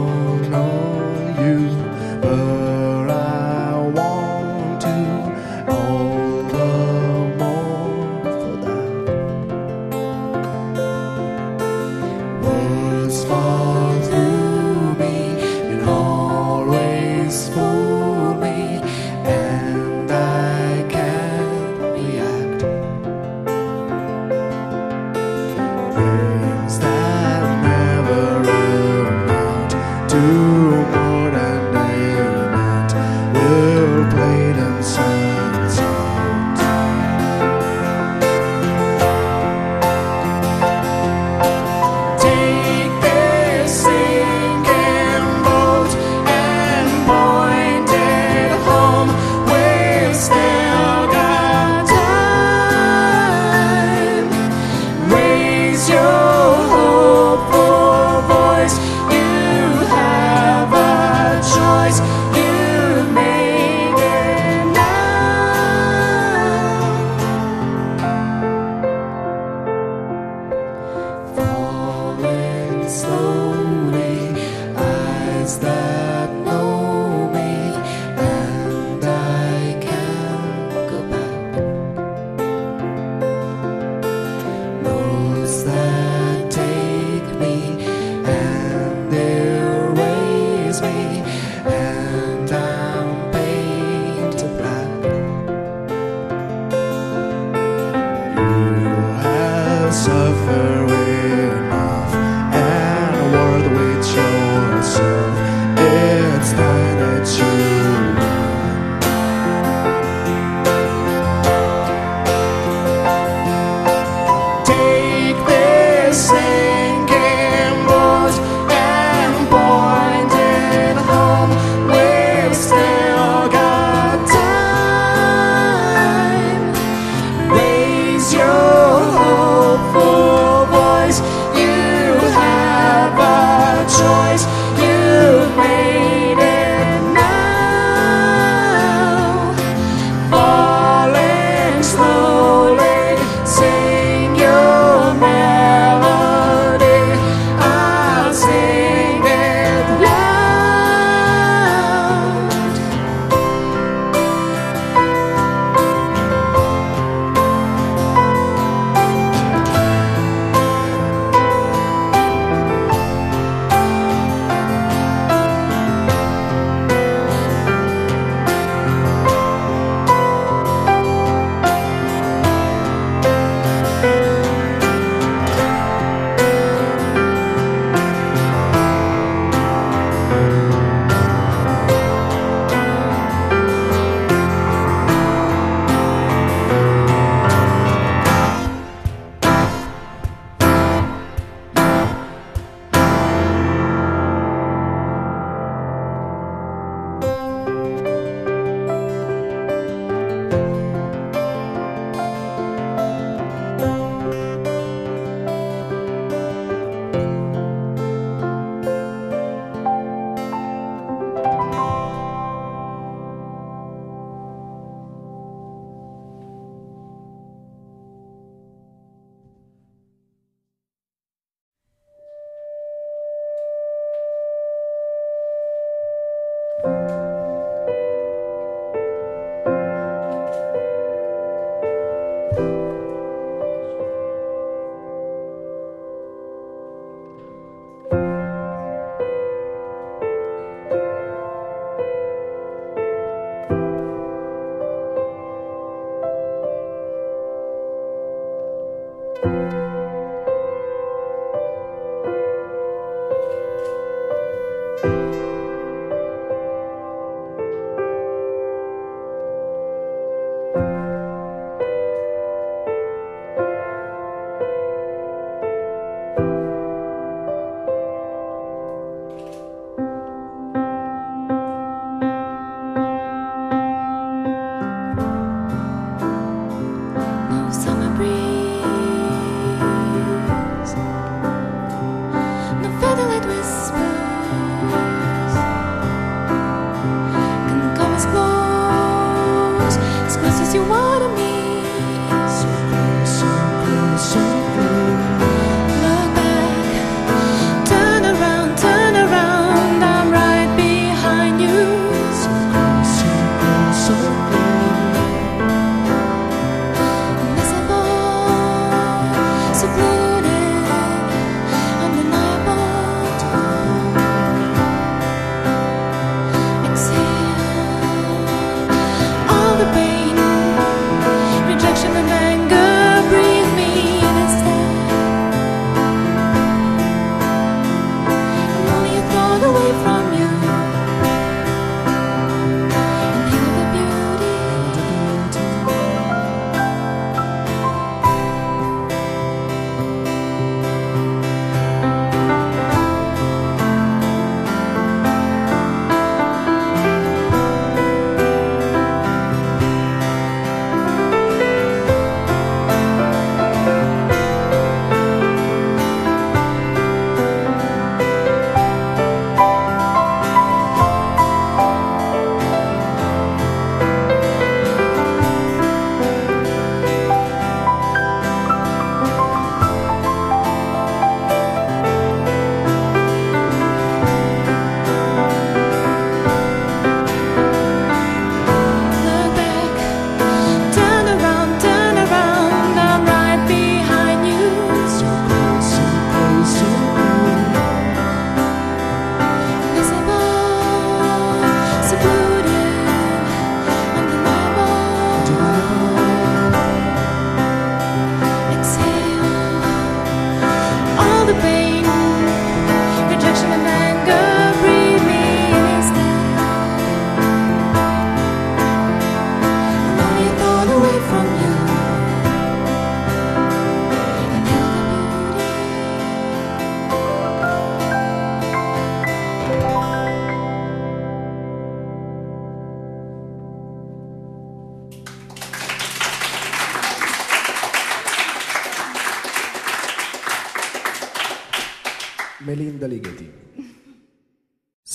one on you, but I want to all the more for that. Words fall through me and always fool me, and I can't react. Things that your hopeful voice, you have a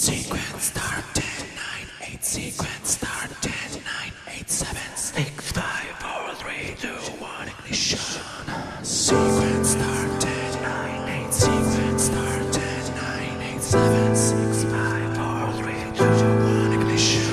Sequence start 10, 9, 8. Sequence start 10, 9, 8, 7. 6, 5, 4, 3, 2, 1. Ignition. Sequence start 10, 9, 8. Sequence start 10, 9, 8, 7. 6, 5, 4, 3, 2, 1. Ignition.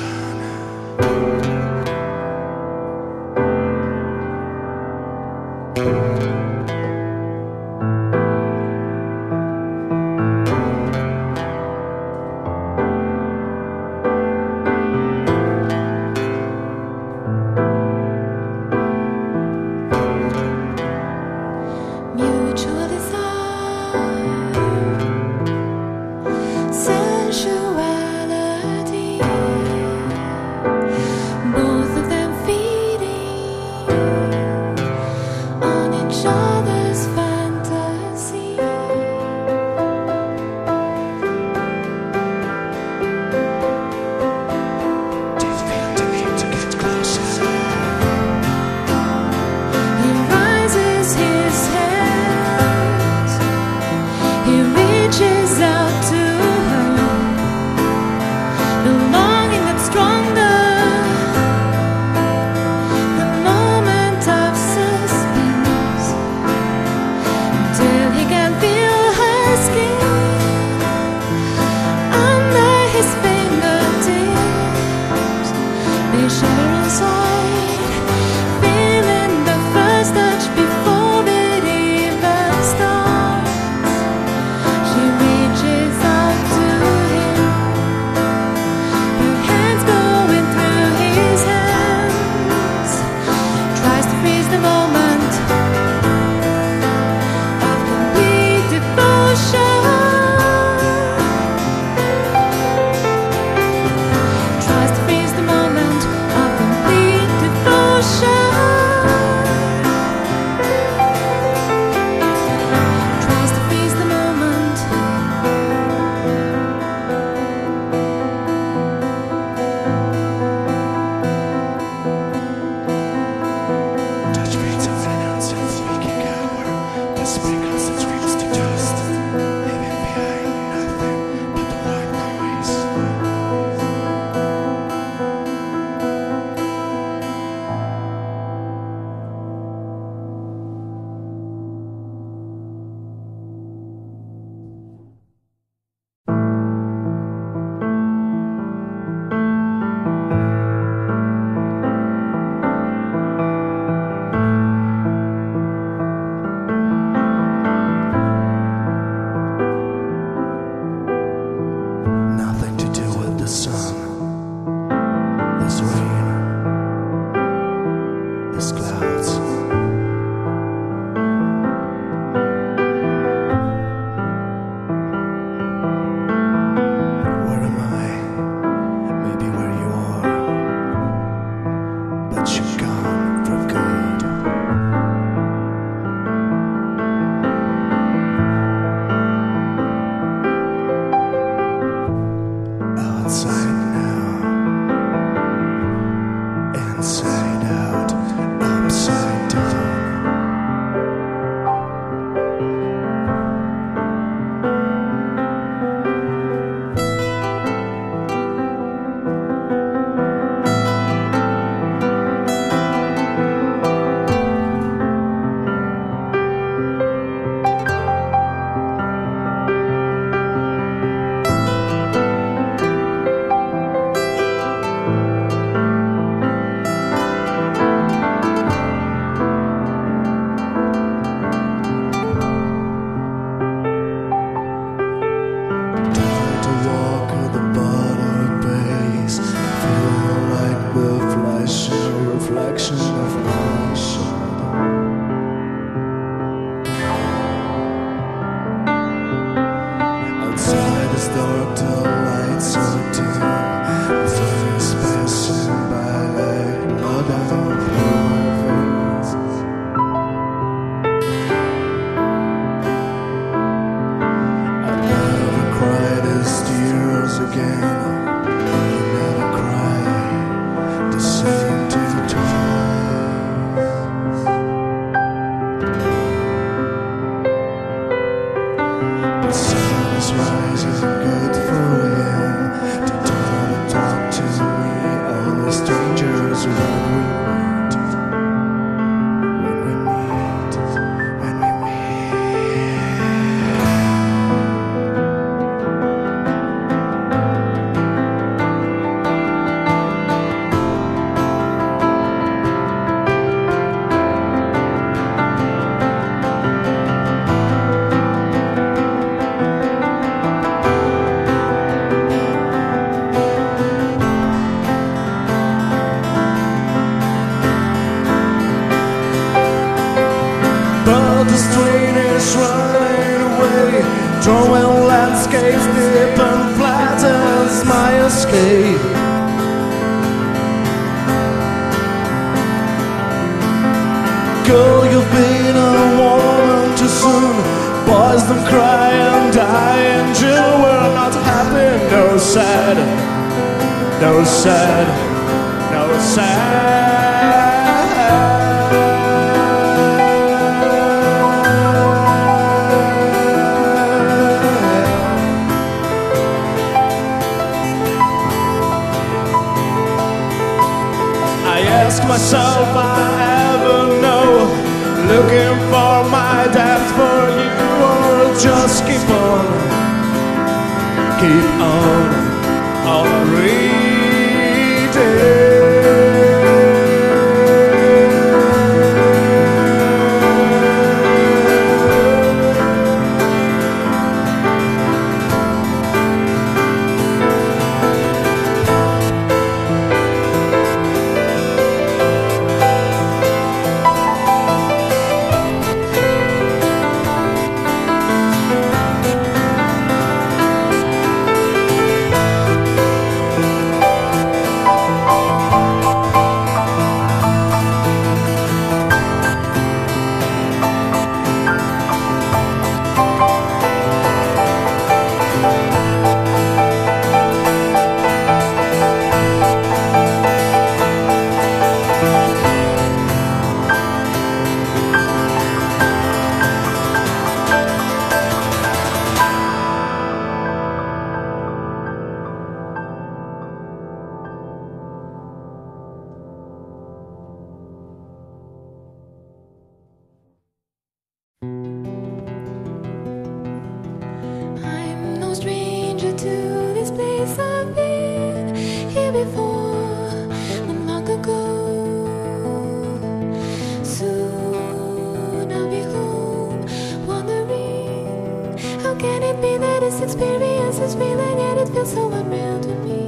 how this train is running away, drawing landscapes deep and flat as my escape. Girl, you've been a woman too soon. Boys don't cry and die, and you were not happy. No sad, no sad, no sad. Ask myself, I ever know, looking for my depth for you, or just keep on, stranger to this place. I've been here before, not long ago. Soon I'll be home, wondering how can it be that this experience is real and yet it feels so unreal to me.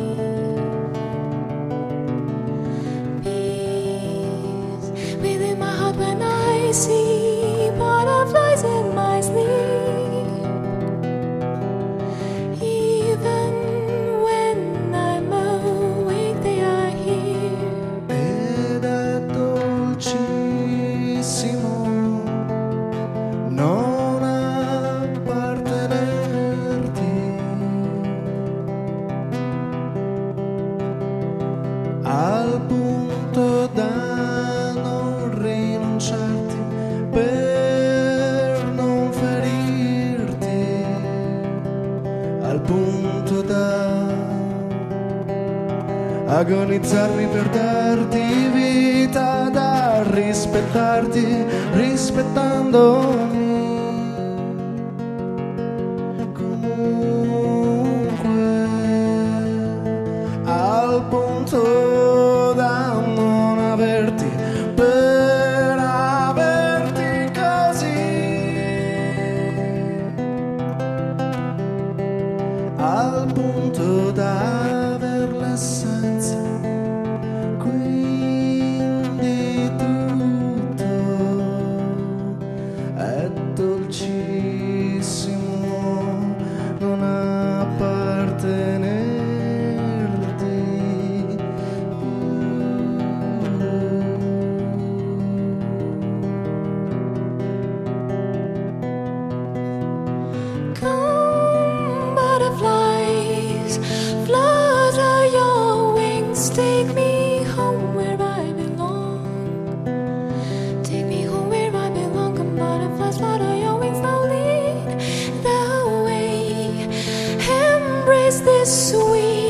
Peace within my heart when I see butterflies in my sleep. Agonizzarmi per darti vita, da rispettarti rispettandomi. Comunque, al punto da non averti per averti così, al punto da aver l'essenza. Sweet.